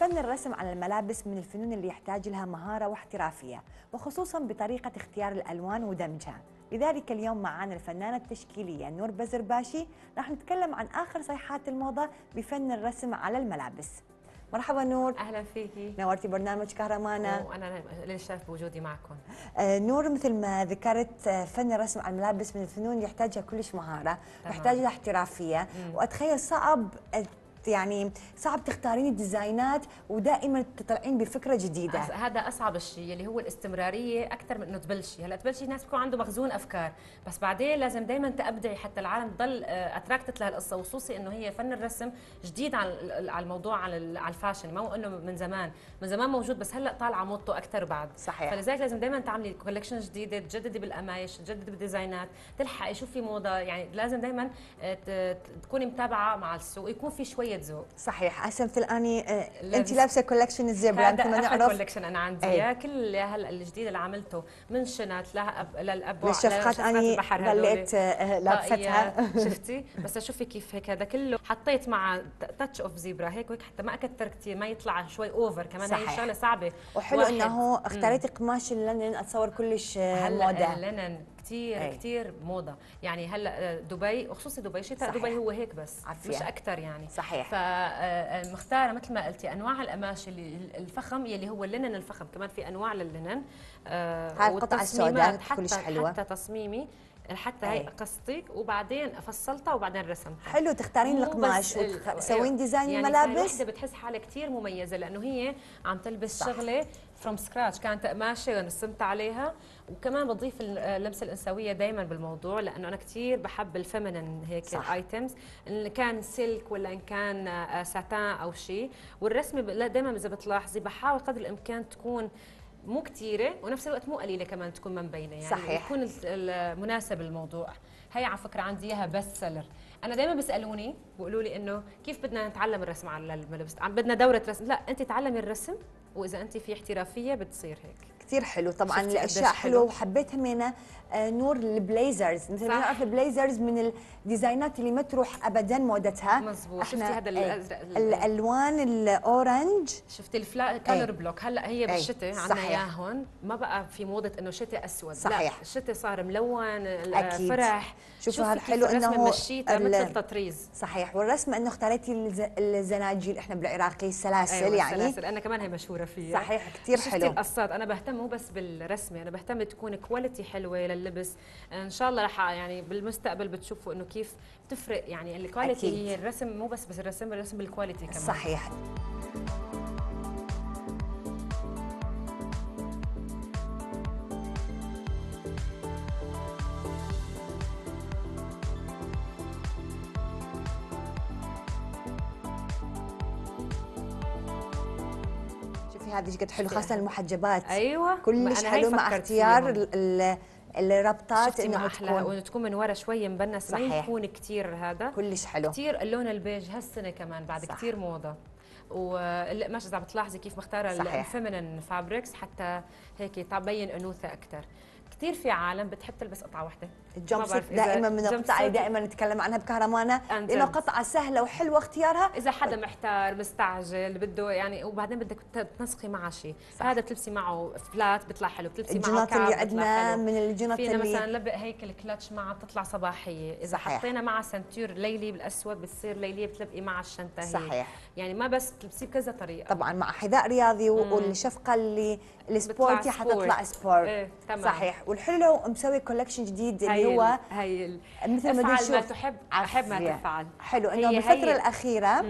فن الرسم على الملابس من الفنون اللي يحتاج لها مهارة واحترافية، وخصوصا بطريقة اختيار الألوان ودمجها. لذلك اليوم معانا الفنانة التشكيلية نور بزرباشي، راح نتكلم عن آخر صيحات الموضة بفن الرسم على الملابس. مرحبا نور، اهلا فيكي، نورتي برنامج كهرمانه وانا ليش شرف بوجودي معكم. نور، مثل ما ذكرت فن الرسم على الملابس من الفنون يحتاجها كلش مهاره، يحتاج لها احترافيه، واتخيل صعب تختارين الديزاينات ودائما تطلعين بفكره جديده. هذا اصعب الشيء اللي هو الاستمراريه اكثر من انه تبلشي، هلا تبلشي الناس بيكون عنده مخزون افكار، بس بعدين لازم دائما تبدعي حتى العالم تضل اتراكتت لها القصه، وخصوصي انه هي فن الرسم جديد على الموضوع، على الفاشن، مو انه من زمان موجود بس هلا طالعه موضته اكثر بعد. صحيح، فلذلك لازم دائما تعملي كولكشن جديده، تجددي بالقمايش، تجددي بالديزاينات، تلحقي شوفي موضه، يعني لازم دائما تكوني متابعه مع السوق، يكون في شويه ذوق. صحيح، هسه مثل اني انت لابسه كولكشن الزبره، مثل ما نعرف كولكشن انا عندي اياه كل هلا الجديد اللي عملته من شنات للابوع للشفقات، اني ضليت لابستها شفتي، بس شوفي كيف هيك هذا كله حطيت مع تاتش اوف زبره هيك حتى ما اكثر كثير، ما يطلع شوي اوفر كمان. هي شغله صعبه وحلو انه اختاريتي قماش اللنن، اتصور كلش موضه اللنن كثير موضه، يعني هلا دبي، وخصوصي دبي شتاء دبي هو هيك بس عفية، مش اكثر يعني. صحيح، فمختاره مثل ما قلتي انواع القماش الفخم يلي هو اللنن الفخم، كمان في انواع لللنن. هاي القطعه السوداء كلش حلوه، حتى تصميمي حتى هي قصتي وبعدين فصلتها وبعدين رسمتها. حلو، تختارين القماش وتسوين ديزاين الملابس، يعني وحده بتحس حالها كثير مميزه لانه هي عم تلبس شغله فروم سكراتش، كانت قماشه رسمت عليها، وكمان بتضيف اللمسه الانثويه دائما بالموضوع، لانه انا كثير بحب الفيمينين هيك الايتمز، ان كان سلك ولا ان كان ساتان او شيء. والرسمه دائما اذا بتلاحظي بحاول قدر الامكان تكون مو كثيره ونفس الوقت مو قليله، كمان تكون ما مبينه، يعني صحيح يكون مناسب الموضوع. هي على فكره عندي اياها بس سيلر، انا دائما بيسالوني بيقولوا لي انه كيف بدنا نتعلم الرسم على الملابس، بدنا دوره رسم. لا، انت تعلمي الرسم، واذا انت في احترافيه بتصير هيك كثير حلو. طبعا الاشياء حلوه، وحبيت همينه نور البليزرز، مثل ما نعرف البليزرز من الديزاينات اللي ما تروح ابدا مودتها. مزبوط، شفتي هذا الازرق، الالوان الاورنج، شفتي الكلر بلوك هلا هي بالشتاء عندنا اياهم، ما بقى في موضه انه شتاء اسود. صحيح، لا الشتاء صار ملون الفرح. شوفوا هذا حلو انه مشيتها مثل تطريز. صحيح، والرسمه انه اختاريتي الزناجيل، احنا بالعراقي السلاسل، يعني السلاسل انا كمان هي مشهوره فيها. صحيح، كثير حلو. القصات انا بهتم مو بس بالرسمه، انا بهتم تكون كواليتي حلوه لللبس. ان شاء الله رح يعني بالمستقبل بتشوفوا انه كيف بتفرق، يعني الكواليتي هي الرسم، مو بس الرسم، الرسم بالكواليتي كمان. صحيح. هذه ايش قد حلو، خاصه المحجبات. ايوه كلش حلو، مع اختيار الربطات انه تكون من ورا شوي مبنس، ما يكون كثير هذا كلش حلو. كثير اللون البيج هالسنه كمان بعد كثير موضه، والقماش اذا عم بتلاحظي كيف مختاره الفيمينين فابريكس حتى هيك تبين انوثه اكثر. كثير في عالم بتحب تلبس قطعه واحده، الجمب سوت دائما من القطع اللي دائما نتكلم عنها بكهرمانه، لانه قطعه سهله وحلوه اختيارها اذا حدا محتار مستعجل بده، يعني وبعدين بدك تنسقي معه شيء، هذا بتلبسي معه فلات بيطلع حلو، بتلبسي معه كعب اللي عندنا من الجنط اللي فينا مثلا نلبق هيك الكلتش معه بتطلع صباحيه، اذا حطينا معه سنتير ليلي بالاسود بتصير ليليه، بتلبقي مع الشنطه هي. صحيح، يعني ما بس بتلبسيه بكذا طريقه، طبعا مع حذاء رياضي والشفقه اللي السبورتي حتطلع سبورت. صحيح، والحلو مسوي كولكشن جديد اللي هو مثل ما تشوف ما تحب احب ما تفعل. حلو انه بالفتره الاخيره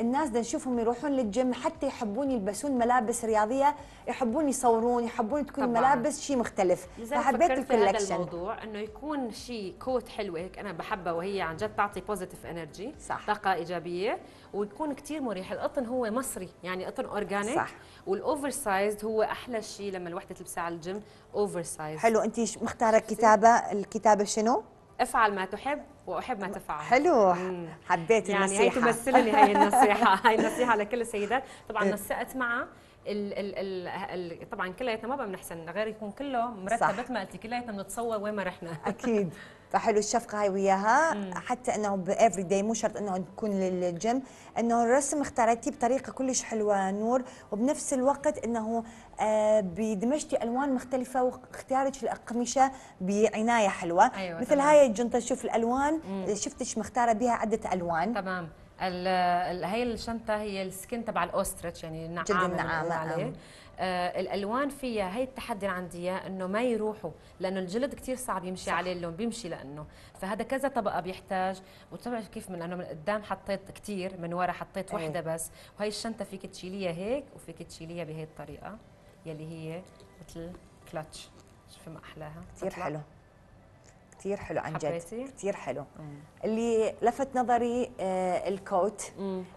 الناس بدنا نشوفهم يروحون للجيم حتى يحبون يلبسون ملابس رياضيه، يحبون يصورون، يحبون تكون ملابس شيء مختلف. فحبيت الكولكشن هذا الموضوع انه يكون شيء كوت حلوه هيك انا بحبها، وهي عن جد تعطي بوزيتيف انرجي، طاقه ايجابيه، ويكون كثير مريح. القطن هو مصري، يعني قطن اورجانيك. صح، والاوفر سايزد هو احلى شيء لما الوحده تلبسها على الجيم اوفر سايز. حلو، انت مختاره كتابه، الكتابه شنو؟ افعل ما تحب واحب ما تفعل. حلو، حبيت النصيحه، يعني هي تمثلني هي النصيحه، هي النصيحه لكل السيدات. طبعا نسقت معها طبعا كلياتنا ما بقى بنحسن غير يكون كله مرتب مثل ما قلتي، كلياتنا بنتصور وين ما رحنا. اكيد. فحلو الشفقه هاي وياها، حتى انه بافري داي مو شرط انه تكون للجيم، انه الرسم اختاريتيه بطريقه كلش حلوه نور، وبنفس الوقت انه بدمجتي الوان مختلفه واختيارك الاقمشه بعنايه حلوه. أيوة مثل طبعاً. هاي الجنطه شوف الالوان، شفتش مختاره بها عده الوان. تمام. هي الشنطه هي السكين تبع الاوستريتش، يعني النعامه جدا نعامه عليه. الالوان فيها هي التحدي اللي عندي اياه، انه ما يروحوا لانه الجلد كثير صعب يمشي عليه اللون، بيمشي لانه فهذا كذا طبقه بيحتاج. وطبعا كيف من انه من قدام حطيت كثير، من ورا حطيت وحده بس. وهي الشنطه فيك تشيليها هيك وفيك تشيليها بهي الطريقه يلي هي مثل كلتش. شوفي ما احلاها، كثير حلو كثير حلو عن جد، كثير حلو. اللي لفت نظري الكوت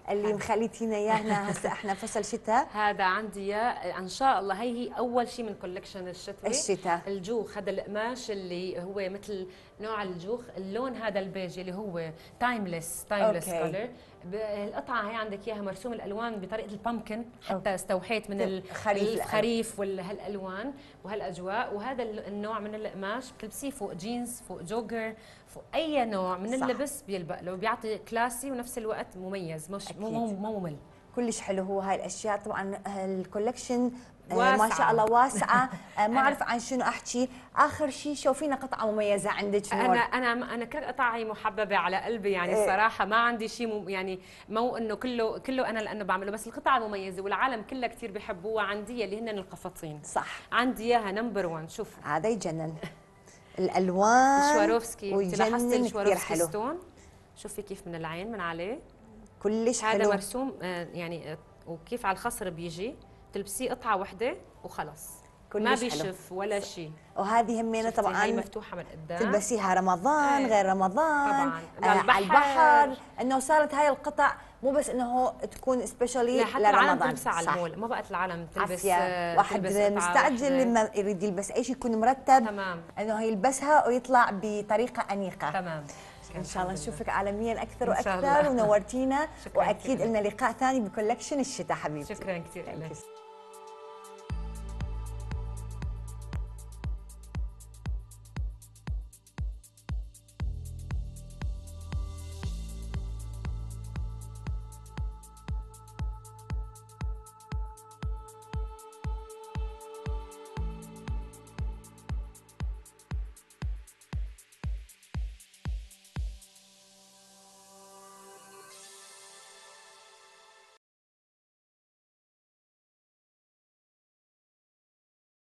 اللي مخليتينا اياه هسه احنا فصل شتاء. هذا عندي اياه ان شاء الله، هي اول شيء من كولكشن الشتوي. الشتاء الجوخ، هذا القماش اللي هو مثل نوع الجوخ، اللون هذا البيج اللي هو تايمليس كولر. القطعه هي عندك اياها مرسوم الالوان بطريقه البامكن، حتى استوحيت من الخريف وهالالوان وهالاجواء. وهذا النوع من القماش بتلبسيه فوق جينز، فوق جوجر، فوق اي نوع من اللبس بيلبق له، بيعطي كلاسي ونفس الوقت مميز، مش مو ممل. كلش حلو هو هاي الاشياء. طبعا الكولكشن ما شاء الله واسعه. ما اعرف عن شنو احكي. اخر شيء شوفينا قطعه مميزه عندك نور. انا كل قطعه هي محببه على قلبي، يعني الصراحه ما عندي شيء يعني مو انه كله انا لانه بعمله، بس القطعه مميزه والعالم كله كثير بيحبوها. عندي اللي هن القفطين، صح، عندي اياها نمبر 1. شوف هذا يجنن الالوان، الشواروفسكي. انت لاحظتي الشواروفسكي ستون؟ شوفي كيف من العين من عليه، كلش حلو. هذا مرسوم يعني وكيف على الخصر بيجي، تلبسيه قطعه وحده وخلص، ما بيشف ولا شيء. وهذه همينه طبعا هي مفتوحه من قدام، تلبسيها رمضان غير رمضان طبعا على البحر. انه صارت هاي القطع مو بس انه تكون سبيشالي لرمضان، لا حتى العالم تلبسها على المول، ما بقت العالم تلبس عافية. واحد مستعجل لما يريد يلبس اي شيء يكون مرتب، تمام، انه يلبسها ويطلع بطريقه انيقه. تمام. إن شاء الله نشوفك عالميا أكثر وأكثر، ونورتينا. وأكيد لنا لقاء ثاني بكولكشن الشتاء حبيبتي. شكرا كثير لك.